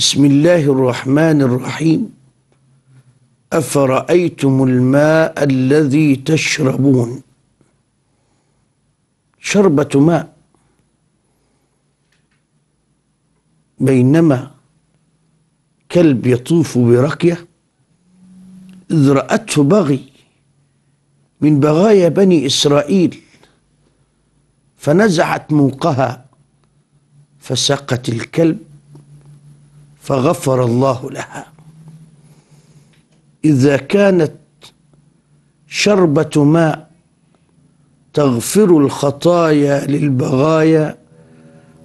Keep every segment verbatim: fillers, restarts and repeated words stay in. بسم الله الرحمن الرحيم. أفرأيتم الماء الذي تشربون. شربة ماء، بينما كلب يطوف برقية إذ رأته بغي من بغايا بني إسرائيل فنزعت موقها فسقت الكلب فغفر الله لها. إذا كانت شربة ماء تغفر الخطايا للبغايا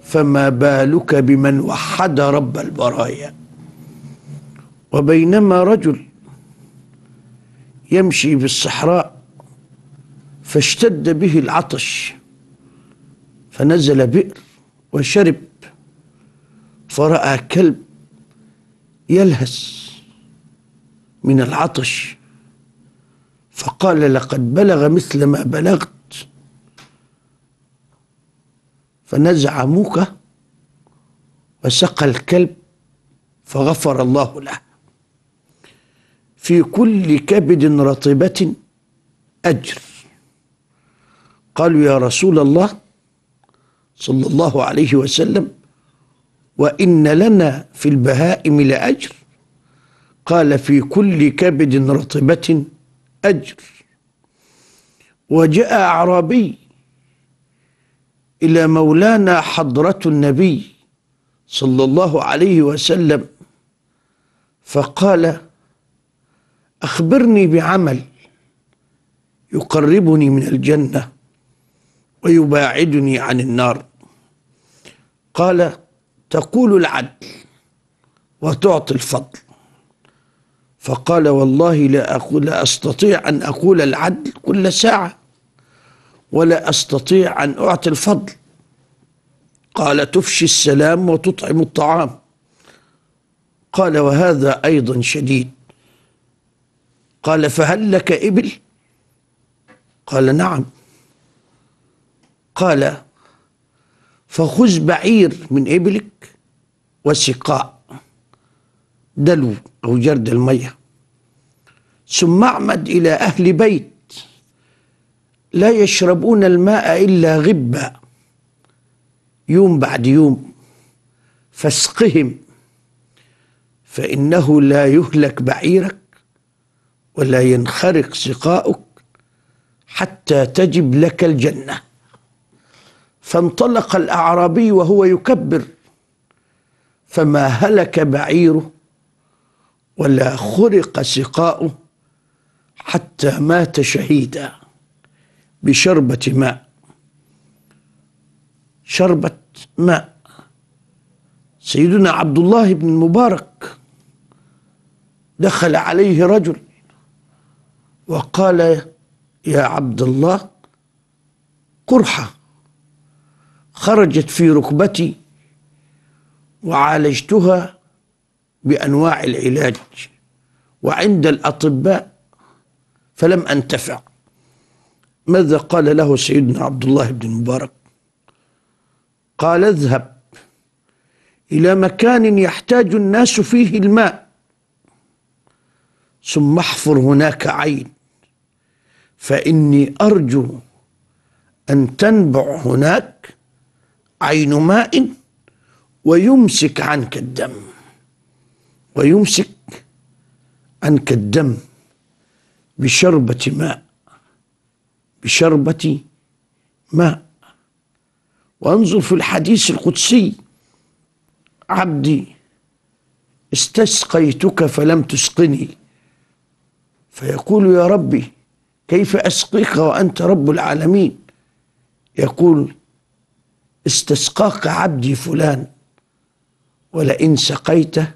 فما بالك بمن وحد رب البرايا. وبينما رجل يمشي بالصحراء فاشتد به العطش فنزل بئر وشرب، فرأى كلب يلهث من العطش فقال لقد بلغ مثل ما بلغت، فنزع موكه وسقى الكلب فغفر الله له. في كل كبد رطبة أجر. قالوا يا رسول الله صلى الله عليه وسلم وإن لنا في البهائم لأجر؟ قال في كل كبد رطبة أجر. وجاء أعرابي إلى مولانا حضرة النبي صلى الله عليه وسلم فقال أخبرني بعمل يقربني من الجنة ويباعدني عن النار. قال تقول العدل وتعطي الفضل. فقال والله لا أقول لا أستطيع أن أقول العدل كل ساعة ولا أستطيع أن أعطي الفضل. قال تفشي السلام وتطعم الطعام. قال وهذا أيضا شديد. قال فهل لك إبل؟ قال نعم. قال فخذ بعير من إبلك وسقاء دلو أو جرد المية، ثم اعمد إلى أهل بيت لا يشربون الماء إلا غبا يوم بعد يوم فاسقهم، فإنه لا يهلك بعيرك ولا ينخرق سقاؤك حتى تجب لك الجنة. فانطلق الأعرابي وهو يكبر، فما هلك بعيره ولا خرق سقاؤه حتى مات شهيدا بشربة ماء. شربة ماء. سيدنا عبد الله بن المبارك دخل عليه رجل وقال يا عبد الله قرحة خرجت في ركبتي وعالجتها بأنواع العلاج وعند الأطباء فلم أنتفع. ماذا قال له سيدنا عبد الله بن المبارك؟ قال اذهب إلى مكان يحتاج الناس فيه الماء ثم احفر هناك عين، فإني أرجو أن تنبع هناك عين ماء ويمسك عنك الدم ويمسك عنك الدم بشربة ماء بشربة ماء. وانظر في الحديث القدسي عبدي استسقيتك فلم تسقني، فيقول يا ربي كيف أسقيك وأنت رب العالمين؟ يقول استسقاك عبدي فلان ولئن سقيته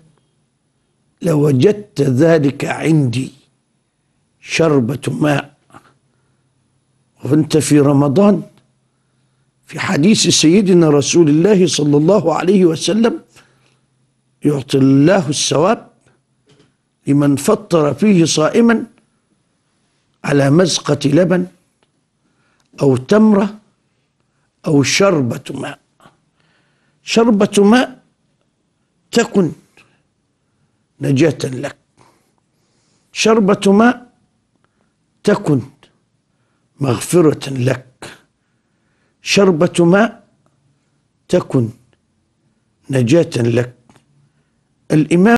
لوجدت ذلك عندي. شربة ماء. وانت في رمضان في حديث سيدنا رسول الله صلى الله عليه وسلم يعطي الله الثواب لمن فطر فيه صائما على مزقة لبن أو تمرة أو شربة ماء. شربة ماء تكن نجاة لك. شربة ماء تكن مغفرة لك، شربة ماء تكن نجاة لك. الإمام